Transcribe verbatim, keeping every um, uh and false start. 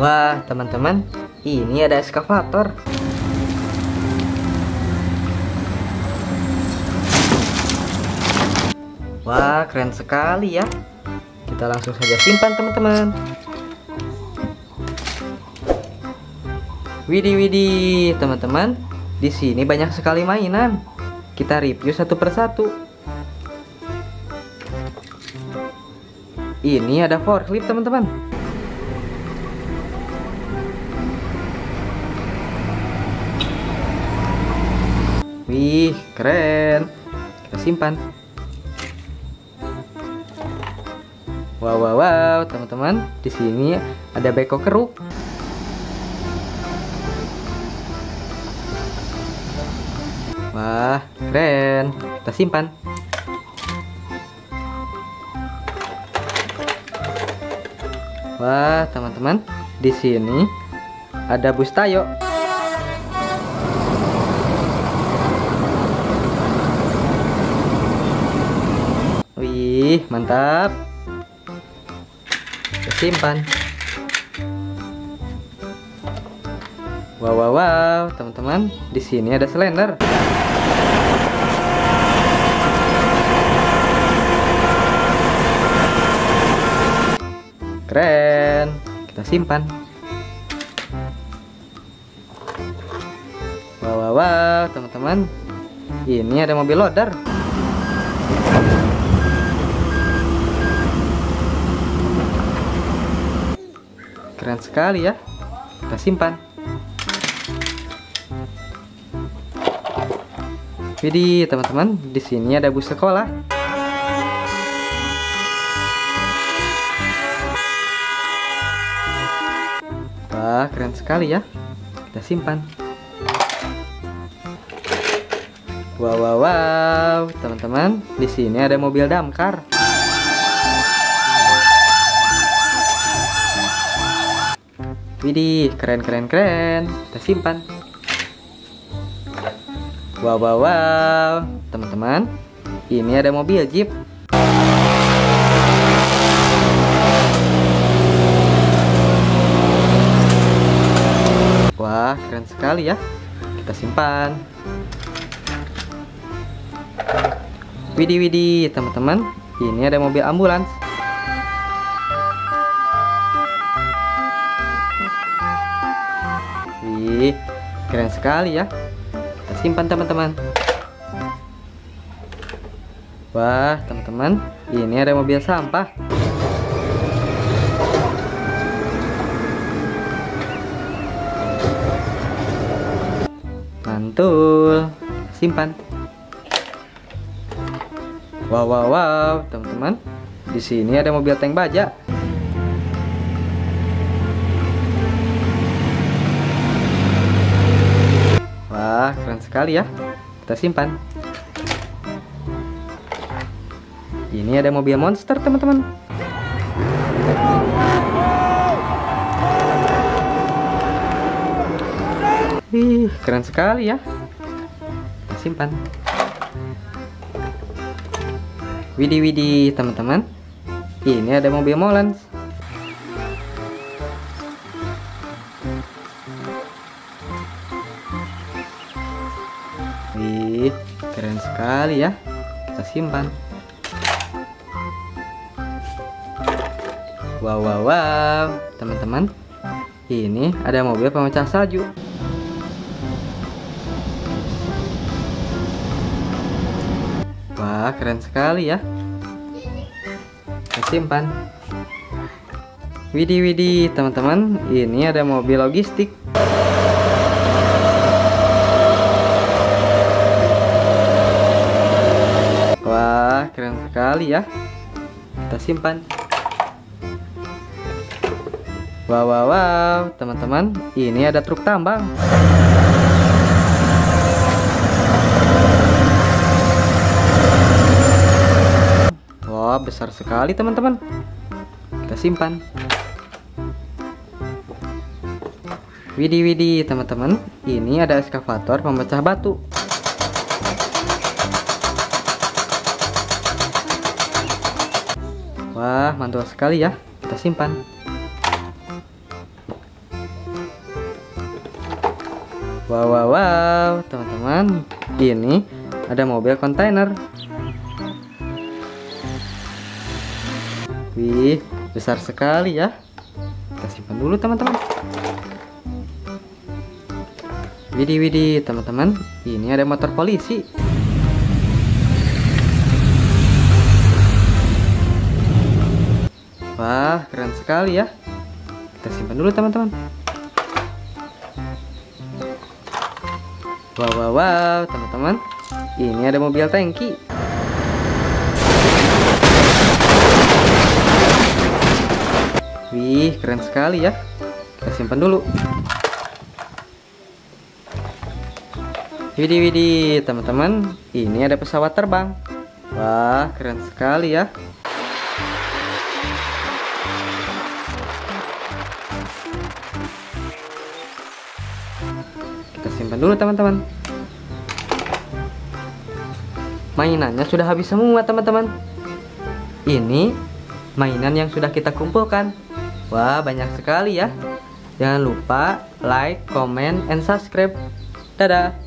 Wah, teman-teman, ini ada ekskavator. Wah, keren sekali ya. Kita langsung saja simpan, teman-teman. Widih, widih, teman-teman. Di sini banyak sekali mainan. Kita review satu persatu. Ini ada forklift, teman-teman. Wih, keren. Kita simpan. Wow, wow, wow, teman-teman. Di sini ada beko keruk. Wah, keren. Kita simpan. Wah, teman-teman, di sini ada bus tayo. Wih, mantap. Kita simpan. Wow, wow, wow, teman-teman, di sini ada slender. Keren, kita simpan. Wow, wow, wow, teman-teman, ini ada mobil loader. Keren sekali ya, kita simpan. Jadi teman-teman, di sini ada bus sekolah. Wah, keren sekali ya. Kita simpan. Wow, wow, wow, teman-teman, di sini ada mobil damkar. Widih, keren, keren, keren. Kita simpan. Wow, wow, wow, teman-teman, ini ada mobil jeep. Wah, keren sekali ya. Kita simpan. Widih, widih, teman-teman, ini ada mobil ambulans. Wih, keren sekali ya. Kita simpan, teman-teman. Wah, teman-teman, ini ada mobil sampah. Mantul, simpan. Wow, wow, wow, teman-teman, di sini ada mobil tank baja. Wah, keren sekali ya. Kita simpan. Ini ada mobil monster, teman-teman. Wih, keren sekali ya. Kita simpan. Widih, widih, teman-teman, ini ada mobil Molens. Wih, keren sekali ya. Kita simpan. Wow, wow, wow, teman-teman, ini ada mobil pemecah salju. Wah, keren sekali ya. Kita simpan. Widih, widih, teman-teman, ini ada mobil logistik. Wah, keren sekali ya. Kita simpan. Wow, wow, wow, teman-teman, ini ada truk tambang. Besar sekali, teman-teman. Kita simpan. Widih, widih, teman-teman, ini ada ekskavator pemecah batu. Wah, mantul sekali ya. Kita simpan. Wow, wow, wow, teman-teman, ini ada mobil kontainer. Wih, besar sekali ya. Kita simpan dulu, teman-teman. Widih, widih, teman-teman, ini ada motor polisi. Wah, keren sekali ya. Kita simpan dulu, teman-teman. Wow, wow, wow, teman-teman, ini ada mobil tangki. Wih, keren sekali ya. Kita simpan dulu. Widih, widih, teman-teman, ini ada pesawat terbang. Wah, keren sekali ya. Simpan dulu, teman-teman. Mainannya sudah habis semua, teman-teman. Ini mainan yang sudah kita kumpulkan. Wah, banyak sekali ya. Jangan lupa like, comment, and subscribe. Dadah.